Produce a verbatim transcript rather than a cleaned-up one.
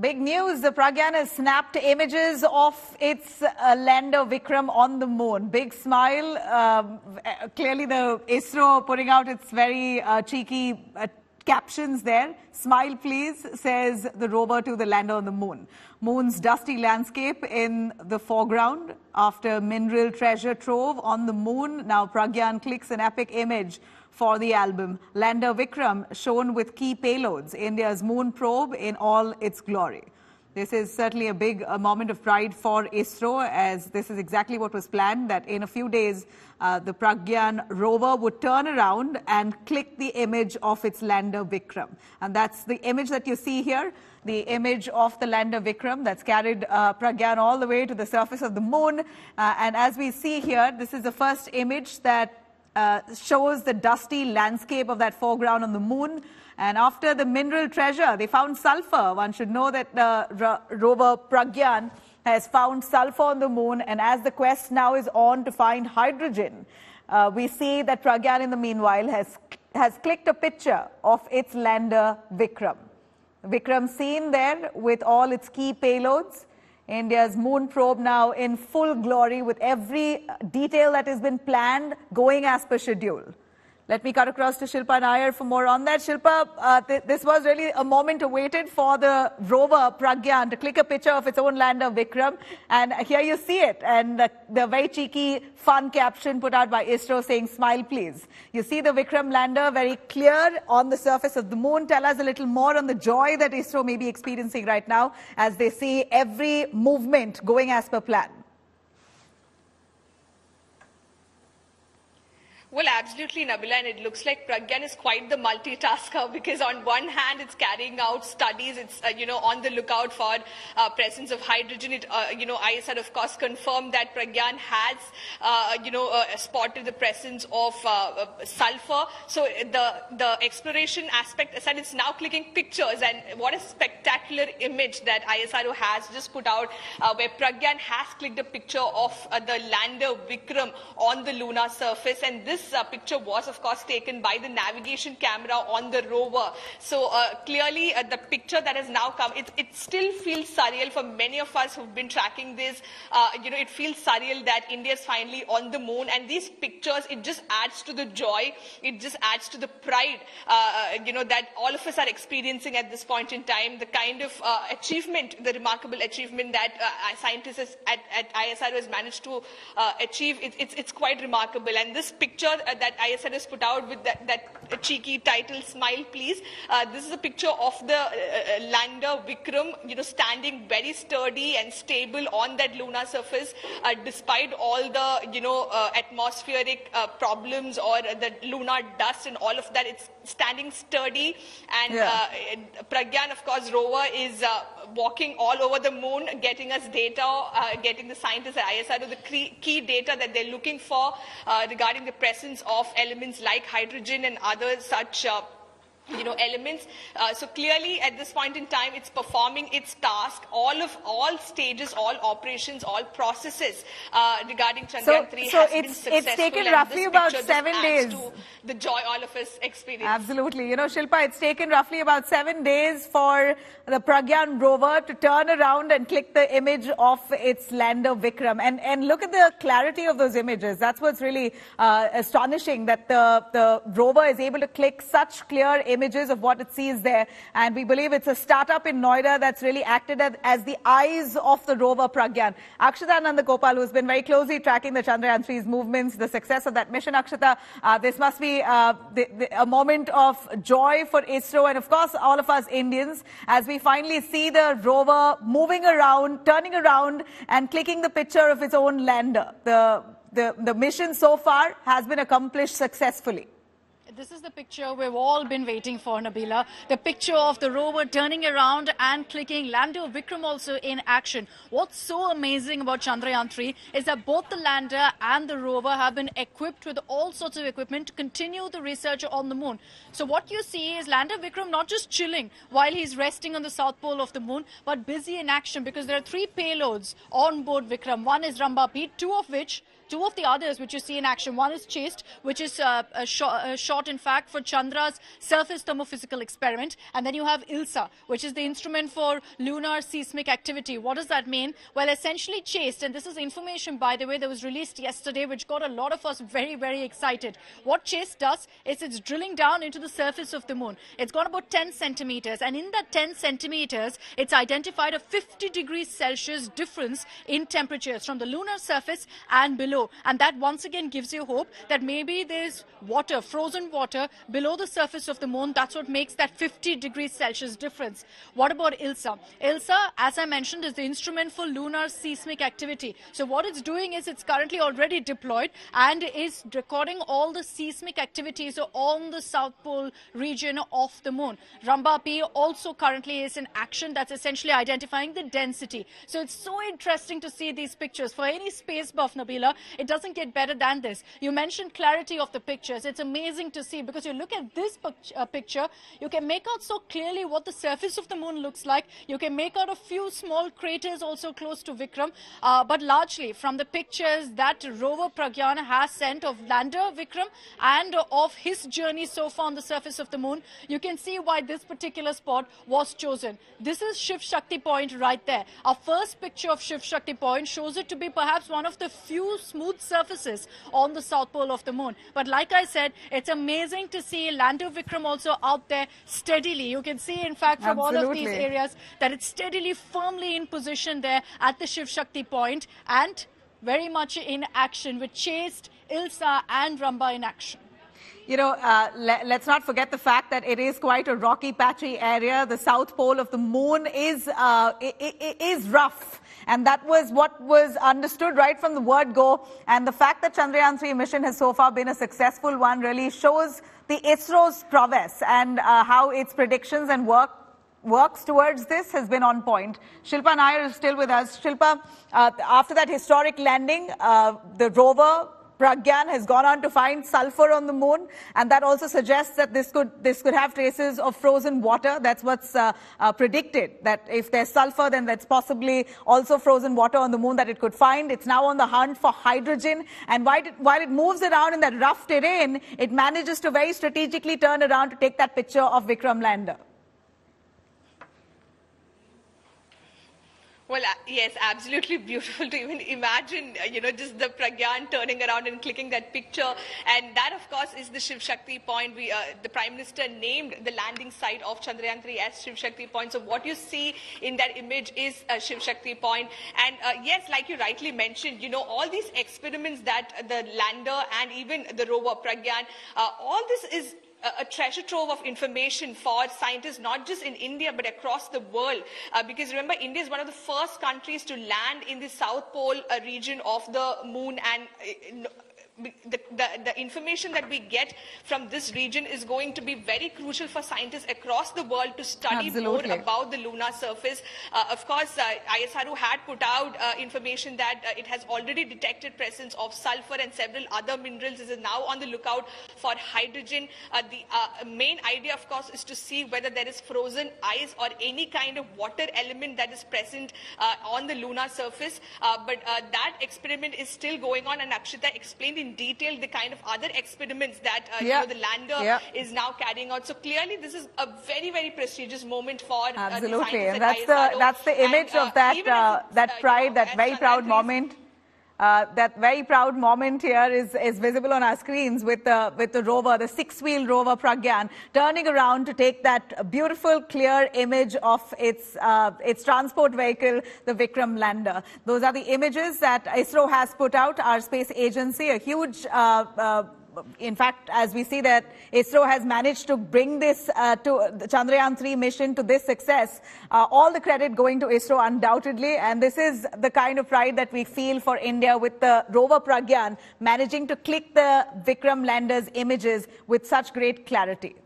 Big news, the Pragyan has snapped images of its uh, lander Vikram on the moon. Big smile. Um, clearly the ISRO putting out its very uh, cheeky uh, captions there. Smile please, says the rover to the lander on the moon. Moon's dusty landscape in the foreground after mineral treasure trove on the moon. Now Pragyan clicks an epic image for the album. Lander Vikram shown with key payloads, India's moon probe in all its glory. This is certainly a big a moment of pride for ISRO, as this is exactly what was planned, that in a few days uh, the Pragyan rover would turn around and click the image of its lander Vikram. And that's the image that you see here, the image of the lander Vikram that's carried uh, Pragyan all the way to the surface of the moon. Uh, and as we see here, this is the first image that Uh, shows the dusty landscape of that foreground on the moon. And after the mineral treasure, they found sulfur. One should know that the rover Pragyan has found sulfur on the moon. And as the quest now is on to find hydrogen, uh, we see that Pragyan in the meanwhile has, has clicked a picture of its lander Vikram. Vikram seen there with all its key payloads. India's moon probe now in full glory with every detail that has been planned going as per schedule. Let me cut across to Shilpa Nair for more on that. Shilpa, uh, th this was really a moment awaited for the rover Pragyan to click a picture of its own lander Vikram. And here you see it. And the, the very cheeky, fun caption put out by ISRO saying, smile please. You see the Vikram lander very clear on the surface of the moon. Tell us a little more on the joy that ISRO may be experiencing right now as they see every movement going as per plan. Well, absolutely, Nabila, and it looks like Pragyan is quite the multitasker, because on one hand, it's carrying out studies, it's, uh, you know, on the lookout for uh, presence of hydrogen. It, uh, you know, I S R, of course, confirmed that Pragyan has, uh, you know, uh, spotted the presence of uh, uh, sulfur. So the, the exploration aspect aside, it's now clicking pictures, and what a spectacular image that I S R O has just put out, uh, where Pragyan has clicked a picture of uh, the lander Vikram on the lunar surface. And this This uh, picture was, of course, taken by the navigation camera on the rover. So uh, clearly, uh, the picture that has now come, it, it still feels surreal for many of us who've been tracking this. Uh, you know, it feels surreal that India is finally on the moon. And these pictures, it just adds to the joy. It just adds to the pride, uh, you know, that all of us are experiencing at this point in time. The kind of uh, achievement, the remarkable achievement that uh, scientists at, at I S R O has managed to uh, achieve, it, it's, it's quite remarkable. And this picture that I S R O has put out with that, that cheeky title, smile please. Uh, this is a picture of the uh, lander Vikram, you know, standing very sturdy and stable on that lunar surface, uh, despite all the, you know, uh, atmospheric uh, problems or the lunar dust and all of that. It's standing sturdy, and yeah. uh, Pragyan, of course, rover is uh, walking all over the moon, getting us data, uh, getting the scientists at I S R O the key data that they're looking for uh, regarding the presence of elements like hydrogen and other such uh you know, elements. Uh, so clearly at this point in time, it's performing its task, all of all stages, all operations, all processes uh, regarding Chandrayaan three so, so has it's, been successful. It's taken and roughly about seven days. To the joy all of us experience. Absolutely. You know, Shilpa, it's taken roughly about seven days for the Pragyan rover to turn around and click the image of its lander Vikram. And, and look at the clarity of those images. That's what's really uh, astonishing, that the, the rover is able to click such clear images. images of what it sees there. And we believe it's a startup in Noida that's really acted as, as the eyes of the rover Pragyan. Akshita Nanda Gopal, who's been very closely tracking the Chandrayaan three's movements, the success of that mission. Akshita, uh, this must be uh, the, the, a moment of joy for ISRO and, of course, all of us Indians, as we finally see the rover moving around, turning around and clicking the picture of its own lander. The, the, the mission so far has been accomplished successfully. This is the picture we've all been waiting for, Nabila. The picture of the rover turning around and clicking lander Vikram also in action. What's so amazing about Chandrayaan three is that both the lander and the rover have been equipped with all sorts of equipment to continue the research on the moon. So what you see is lander Vikram not just chilling while he's resting on the south pole of the moon, but busy in action, because there are three payloads on board Vikram. One is Rambha, two of which Two of the others which you see in action, one is CHASED, which is uh, a sh uh, shot in fact for Chandra's surface thermophysical experiment, and then you have ILSA, which is the instrument for lunar seismic activity. What does that mean? Well, essentially CHASED, and this is information by the way that was released yesterday which got a lot of us very very excited. What CHASED does is it's drilling down into the surface of the moon. It's gone about ten centimeters, and in that ten centimeters it's identified a fifty degrees Celsius difference in temperatures from the lunar surface and below, and that once again gives you hope that maybe there's water, frozen water below the surface of the moon. That's what makes that fifty degrees Celsius difference. What about ILSA? ILSA, as I mentioned, is the instrument for lunar seismic activity. So what it's doing is it's currently already deployed and is recording all the seismic activities on the South Pole region of the moon. Rambha P also currently is in action, that's essentially identifying the density. So it's so interesting to see these pictures. For any space buff, Nabila, it doesn't get better than this. You mentioned clarity of the pictures. It's amazing to see, because you look at this picture, you can make out so clearly what the surface of the moon looks like. You can make out a few small craters also close to Vikram, uh, but largely from the pictures that rover Pragyan has sent of lander Vikram and of his journey so far on the surface of the moon, you can see why this particular spot was chosen. This is Shiv Shakti Point right there. Our first picture of Shiv Shakti Point shows it to be perhaps one of the few smooth surfaces on the South Pole of the moon. But like I said, it's amazing to see lander Vikram also out there steadily. You can see in fact from Absolutely. all of these areas that it's steadily firmly in position there at the Shiv Shakti Point, and very much in action with CHASED, ILSA and Rambha in action. You know, uh, le let's not forget the fact that it is quite a rocky, patchy area. The South Pole of the moon is uh, is rough. And that was what was understood right from the word go. And the fact that Chandrayaan three mission has so far been a successful one really shows the ISRO's prowess, and uh, how its predictions and work works towards this has been on point. Shilpa Nair is still with us. Shilpa, uh, after that historic landing, uh, the rover Pragyan has gone on to find sulfur on the moon, and that also suggests that this could this could have traces of frozen water. That's what's uh, uh, predicted, that if there's sulfur, then that's possibly also frozen water on the moon that it could find. It's now on the hunt for hydrogen, and while it, while it moves around in that rough terrain, it manages to very strategically turn around to take that picture of Vikram lander. Well, yes, absolutely beautiful to even imagine, you know, just the Pragyan turning around and clicking that picture. And that, of course, is the Shiv Shakti Point. We, uh, the Prime Minister named the landing site of Chandrayaan three as Shiv Shakti Point. So what you see in that image is uh, Shiv Shakti Point. And uh, yes, like you rightly mentioned, you know, all these experiments that the lander and even the rover Pragyan, uh, all this is a treasure trove of information for scientists, not just in India but across the world, uh, because remember, India is one of the first countries to land in the South Pole uh, region of the moon, and uh, The, the, the information that we get from this region is going to be very crucial for scientists across the world to study Absolutely. more about the lunar surface. Uh, of course, uh, I S R O had put out uh, information that uh, it has already detected presence of sulfur and several other minerals. It is now on the lookout for hydrogen. Uh, the uh, main idea, of course, is to see whether there is frozen ice or any kind of water element that is present uh, on the lunar surface. Uh, but uh, that experiment is still going on, and Akshita explained in detail the kind of other experiments that uh, yeah. you know, the lander yeah. is now carrying out. So clearly this is a very very prestigious moment for Absolutely. Uh, the scientists and that's the I S R O. That's the image and, uh, of that uh, that uh, pride, you know, that very proud moment. Uh, that very proud moment here is, is visible on our screens with the, with the rover, the six-wheel rover Pragyan, turning around to take that beautiful, clear image of its, uh, its transport vehicle, the Vikram lander. Those are the images that ISRO has put out, our space agency, a huge... Uh, uh, In fact, as we see that ISRO has managed to bring this uh, to the Chandrayaan three mission to this success, uh, all the credit going to ISRO undoubtedly, and this is the kind of pride that we feel for India with the rover Pragyan managing to click the Vikram lander's images with such great clarity.